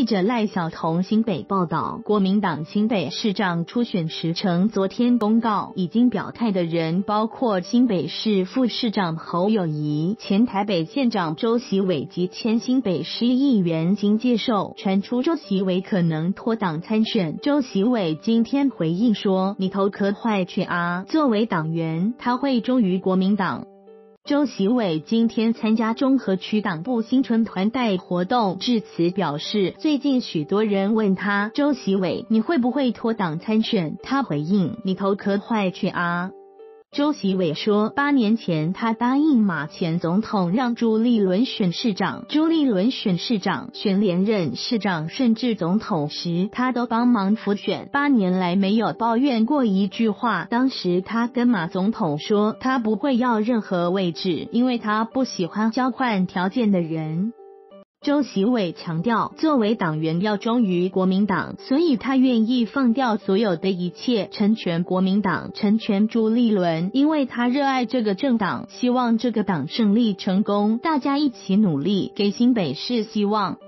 记者赖晓彤新北报道，国民党新北市长初选时称，昨天公告已经表态的人包括新北市副市长侯友宜、前台北县长周锡玮及前新北市议员金介寿。传出周锡玮可能脱党参选，周锡玮今天回应说：“你头壳坏去啊！作为党员，他会忠于国民党。”周锡玮今天参加中和区党部新春团代活动，致辞表示，最近许多人问他，周锡玮，你会不会脱党参选？他回应，你头壳坏去啊。周锡玮说，8年前他答应马前总统让朱立伦选市长，朱立伦选市长、选连任市长甚至总统时，他都帮忙辅选，8年来没有抱怨过一句话。当时他跟马总统说，他不会要任何位置，因为他不喜欢交换条件的人。周锡玮强调，作为党员要忠于国民党，所以他愿意放掉所有的一切，成全国民党，成全朱立伦，因为他热爱这个政党，希望这个党胜利成功，大家一起努力，给新北市希望。